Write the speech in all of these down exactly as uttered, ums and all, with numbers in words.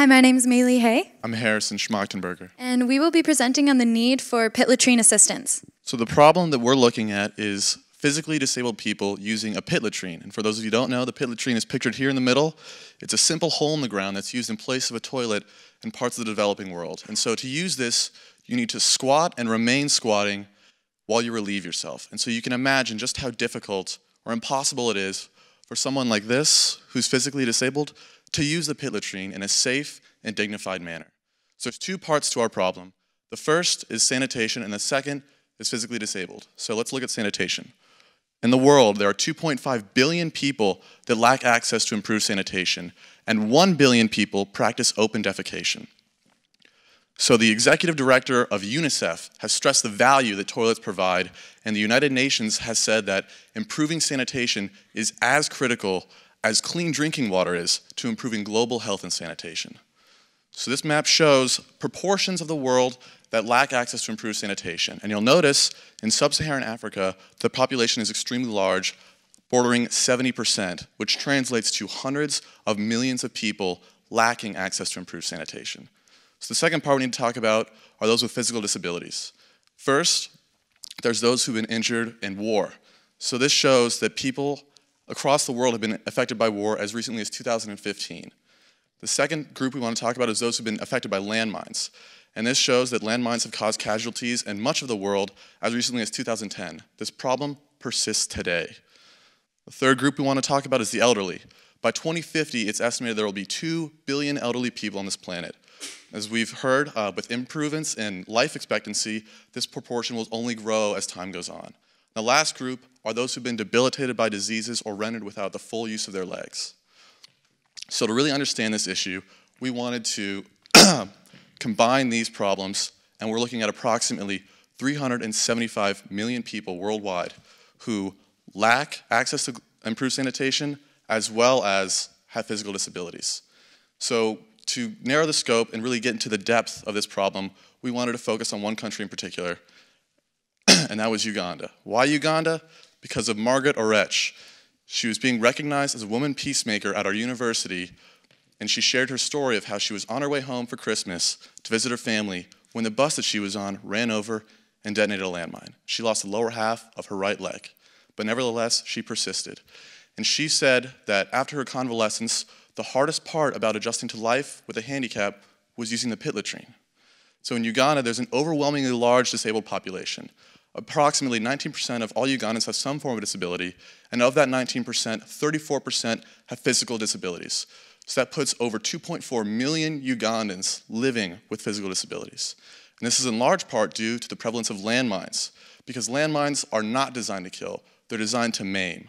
Hi, my name is Maylee Hay. I'm Harrison Schmachtenberger. And we will be presenting on the need for pit latrine assistance. So the problem that we're looking at is physically disabled people using a pit latrine. And for those of you who don't know, the pit latrine is pictured here in the middle. It's a simple hole in the ground that's used in place of a toilet in parts of the developing world. And so to use this, you need to squat and remain squatting while you relieve yourself. And so you can imagine just how difficult or impossible it is for someone like this, who's physically disabled, to use the pit latrine in a safe and dignified manner. So there's two parts to our problem. The first is sanitation, and the second is physically disabled. So let's look at sanitation. In the world, there are two point five billion people that lack access to improved sanitation, and one billion people practice open defecation. So the executive director of UNICEF has stressed the value that toilets provide, and the United Nations has said that improving sanitation is as critical as clean drinking water is to improving global health and sanitation. So this map shows proportions of the world that lack access to improved sanitation. And you'll notice in sub-Saharan Africa, the population is extremely large, bordering seventy percent, which translates to hundreds of millions of people lacking access to improved sanitation. So the second part we need to talk about are those with physical disabilities. First, there's those who've been injured in war. So this shows that people across the world have been affected by war as recently as two thousand fifteen. The second group we want to talk about is those who've been affected by landmines. And this shows that landmines have caused casualties in much of the world as recently as two thousand ten. This problem persists today. The third group we want to talk about is the elderly. By twenty fifty, it's estimated there will be two billion elderly people on this planet. As we've heard, uh, with improvements in life expectancy, this proportion will only grow as time goes on. The last group are those who've been debilitated by diseases or rendered without the full use of their legs. So to really understand this issue, we wanted to combine these problems, and we're looking at approximately three hundred seventy-five million people worldwide who lack access to improved sanitation as well as have physical disabilities. So to narrow the scope and really get into the depth of this problem, we wanted to focus on one country in particular, and that was Uganda. Why Uganda? Because of Margaret Oretch. She was being recognized as a woman peacemaker at our university, and she shared her story of how she was on her way home for Christmas to visit her family when the bus that she was on ran over and detonated a landmine. She lost the lower half of her right leg, but nevertheless, she persisted. And she said that after her convalescence, the hardest part about adjusting to life with a handicap was using the pit latrine. So in Uganda, there's an overwhelmingly large disabled population. Approximately nineteen percent of all Ugandans have some form of disability, and of that nineteen percent, thirty-four percent have physical disabilities. So that puts over two point four million Ugandans living with physical disabilities. And this is in large part due to the prevalence of landmines, because landmines are not designed to kill, they're designed to maim.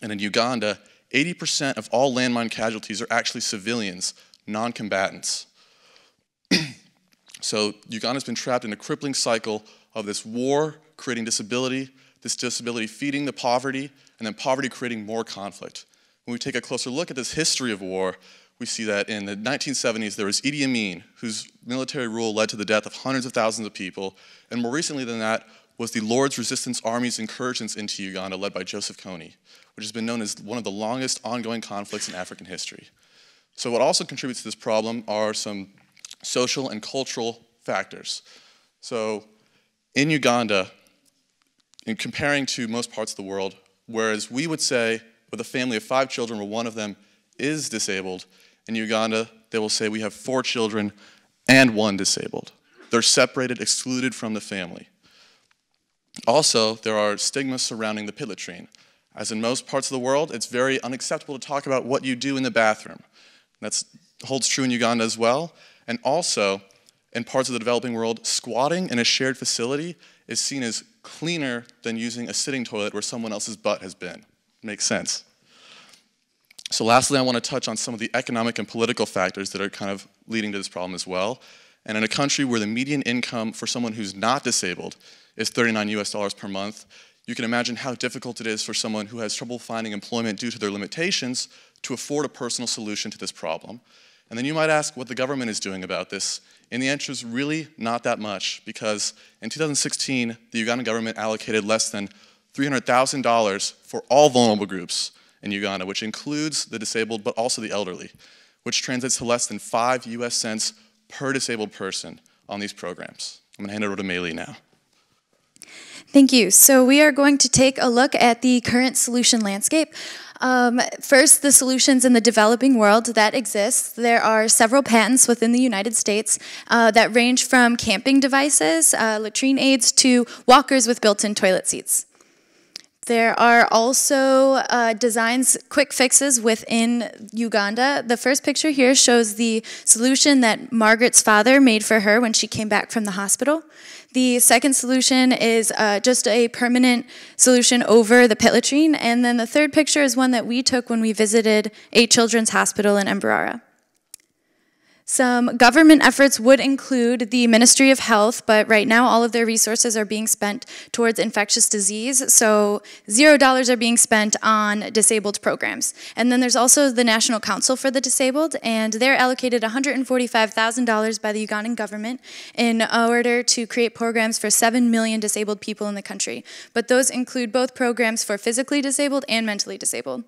And in Uganda, eighty percent of all landmine casualties are actually civilians, non-combatants. So Uganda's been trapped in a crippling cycle of this war creating disability, this disability feeding the poverty, and then poverty creating more conflict. When we take a closer look at this history of war, we see that in the nineteen seventies, there was Idi Amin, whose military rule led to the death of hundreds of thousands of people, and more recently than that was the Lord's Resistance Army's incursions into Uganda, led by Joseph Kony, which has been known as one of the longest ongoing conflicts in African history. So what also contributes to this problem are some social and cultural factors. So in Uganda, in comparing to most parts of the world, whereas we would say with a family of five children where one of them is disabled, in Uganda they will say we have four children and one disabled. They're separated, excluded from the family. Also, there are stigmas surrounding the pit latrine. As in most parts of the world, it's very unacceptable to talk about what you do in the bathroom. That holds true in Uganda as well. And also, in parts of the developing world, squatting in a shared facility is seen as cleaner than using a sitting toilet where someone else's butt has been. Makes sense. So lastly, I want to touch on some of the economic and political factors that are kind of leading to this problem as well. And in a country where the median income for someone who's not disabled is thirty-nine U S dollars per month, you can imagine how difficult it is for someone who has trouble finding employment due to their limitations to afford a personal solution to this problem. And then you might ask what the government is doing about this. And the answer is really not that much, because in two thousand sixteen, the Ugandan government allocated less than three hundred thousand dollars for all vulnerable groups in Uganda, which includes the disabled but also the elderly, which translates to less than five U S cents per disabled person on these programs. I'm gonna hand it over to Maylee now. Thank you. So we are going to take a look at the current solution landscape. Um, first, the solutions in the developing world that exist. There are several patents within the United States uh, that range from camping devices, uh, latrine aids, to walkers with built-in toilet seats. There are also uh, designs, quick fixes within Uganda. The first picture here shows the solution that Margaret's father made for her when she came back from the hospital. The second solution is uh, just a permanent solution over the pit latrine. And then the third picture is one that we took when we visited a children's hospital in Mbarara. Some government efforts would include the Ministry of Health, but right now all of their resources are being spent towards infectious disease, so zero dollars are being spent on disabled programs. And then there's also the National Council for the Disabled, and they're allocated one hundred forty-five thousand dollars by the Ugandan government in order to create programs for seven million disabled people in the country. But those include both programs for physically disabled and mentally disabled.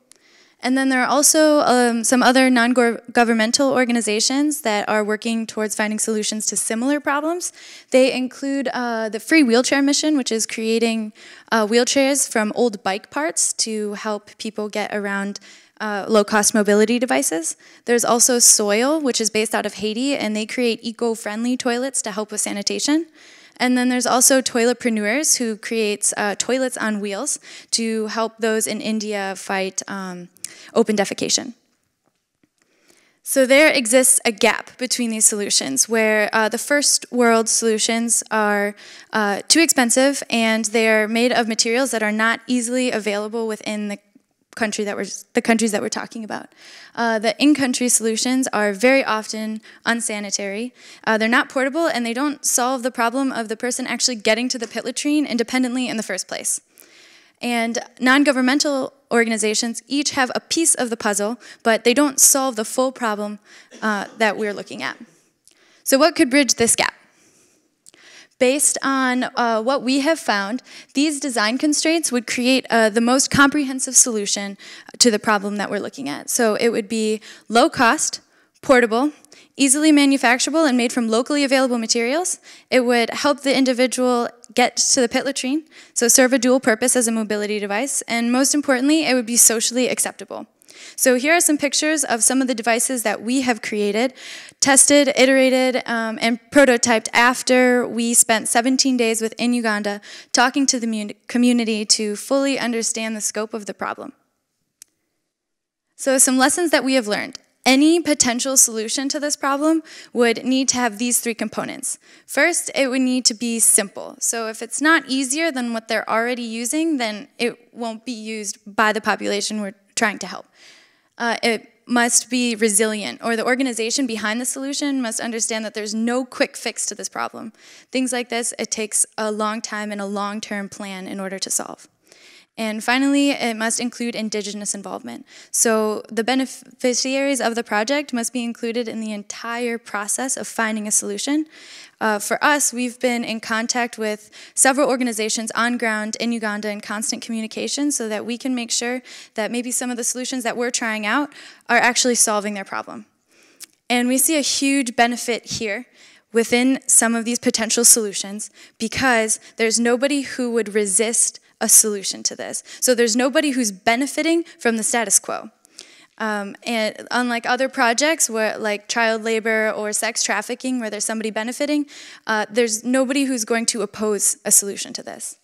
And then there are also um, some other non-governmental organizations that are working towards finding solutions to similar problems. They include uh, the Free Wheelchair Mission, which is creating uh, wheelchairs from old bike parts to help people get around uh, low-cost mobility devices. There's also Soil, which is based out of Haiti, and they create eco-friendly toilets to help with sanitation. And then there's also Toiletpreneurs, who creates uh, toilets on wheels to help those in India fight um, open defecation. So there exists a gap between these solutions, where uh, the first world solutions are uh, too expensive, and they are made of materials that are not easily available within the country that we're, the countries that we're talking about. Uh, the in-country solutions are very often unsanitary. Uh, they're not portable, and they don't solve the problem of the person actually getting to the pit latrine independently in the first place. And non-governmental organizations each have a piece of the puzzle, but they don't solve the full problem uh, that we're looking at. So what could bridge this gap? Based on uh, what we have found, these design constraints would create uh, the most comprehensive solution to the problem that we're looking at. So it would be low cost, portable, easily manufacturable and made from locally available materials. It would help the individual get to the pit latrine, so serve a dual purpose as a mobility device, and most importantly, it would be socially acceptable. So here are some pictures of some of the devices that we have created, tested, iterated, um, and prototyped after we spent seventeen days within Uganda talking to the community to fully understand the scope of the problem. So some lessons that we have learned. Any potential solution to this problem would need to have these three components. First, it would need to be simple. So if it's not easier than what they're already using, then it won't be used by the population we're trying to help. Uh, it must be resilient, or the organization behind the solution must understand that there's no quick fix to this problem. Things like this, it takes a long time and a long-term plan in order to solve. And finally, it must include indigenous involvement. So the beneficiaries of the project must be included in the entire process of finding a solution. Uh, for us, we've been in contact with several organizations on ground in Uganda in constant communication so that we can make sure that maybe some of the solutions that we're trying out are actually solving their problem. And we see a huge benefit here within some of these potential solutions, because there's nobody who would resist a solution to this. So there's nobody who's benefiting from the status quo. Um, and unlike other projects where, like child labor or sex trafficking, where there's somebody benefiting, uh, there's nobody who's going to oppose a solution to this.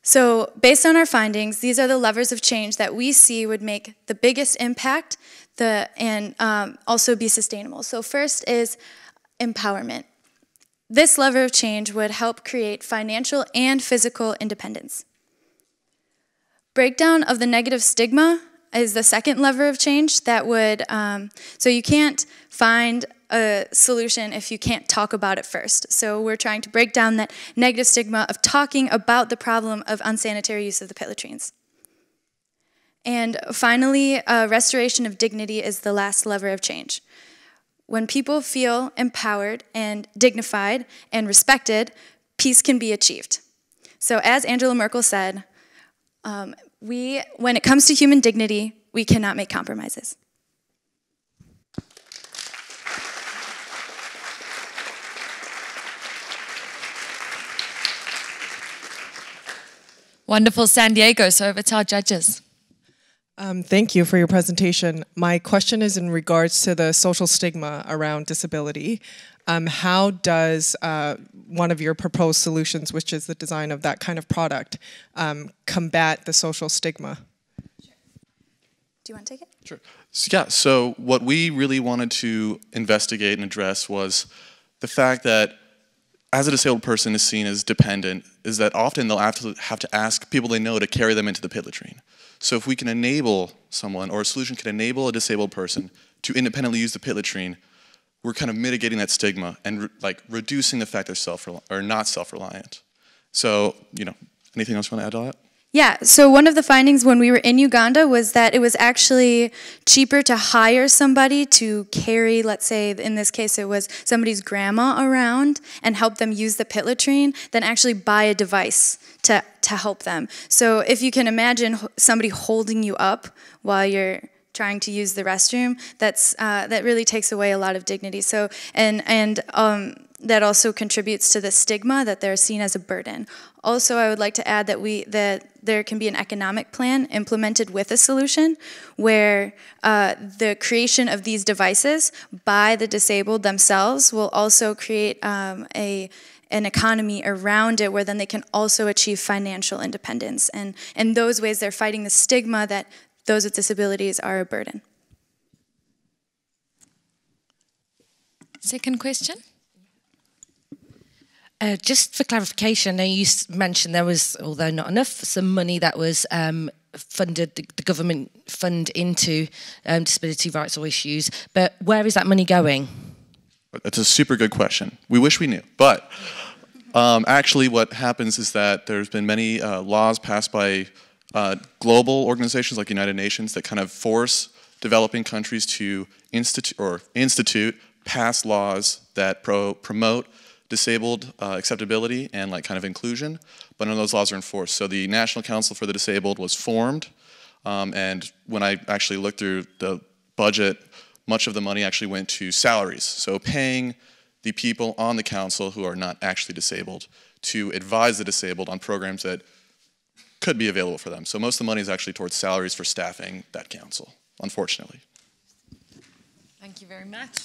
So based on our findings, these are the levers of change that we see would make the biggest impact the, and um, also be sustainable. So first is empowerment. This lever of change would help create financial and physical independence. Breakdown of the negative stigma is the second lever of change that would, um, so you can't find a solution if you can't talk about it first. So we're trying to break down that negative stigma of talking about the problem of unsanitary use of the pit latrines. And finally, uh, restoration of dignity is the last lever of change. When people feel empowered and dignified and respected, peace can be achieved. So as Angela Merkel said, um, we, when it comes to human dignity, we cannot make compromises. Wonderful San Diego. So over to our judges. Um, thank you for your presentation. My question is in regards to the social stigma around disability. Um, how does uh, one of your proposed solutions, which is the design of that kind of product, um, combat the social stigma? Sure. Do you want to take it? Sure. So, yeah, so what we really wanted to investigate and address was the fact that as a disabled person is seen as dependent, is that often they'll have to, have to ask people they know to carry them into the pit latrine. So if we can enable someone, or a solution can enable a disabled person to independently use the pit latrine, we're kind of mitigating that stigma and re like reducing the fact they're self or not self-reliant. So, you know, anything else you want to add to that? Yeah, so one of the findings when we were in Uganda was that it was actually cheaper to hire somebody to carry, let's say, in this case it was somebody's grandma around and help them use the pit latrine than actually buy a device to, to help them. So if you can imagine somebody holding you up while you're trying to use the restroom, that's uh, that really takes away a lot of dignity. So and, and um, that also contributes to the stigma that they're seen as a burden. Also, I would like to add that we that there can be an economic plan implemented with a solution where uh, the creation of these devices by the disabled themselves will also create um, a an economy around it where then they can also achieve financial independence. And in those ways, they're fighting the stigma that those with disabilities are a burden. Second question. Uh, just for clarification, now you mentioned there was, although not enough, some money that was um, funded, the, the government fund into um, disability rights or issues, but where is that money going? That's a super good question. We wish we knew, but um, actually what happens is that there's been many uh, laws passed by uh, global organizations like the United Nations that kind of force developing countries to institute, or institute pass laws that pro promote disabled uh, acceptability and like kind of inclusion, but none of those laws are enforced. So the National Council for the Disabled was formed, um, and when I actually looked through the budget, much of the money actually went to salaries. So paying the people on the council who are not actually disabled to advise the disabled on programs that could be available for them. So most of the money is actually towards salaries for staffing that council, unfortunately. Thank you very much.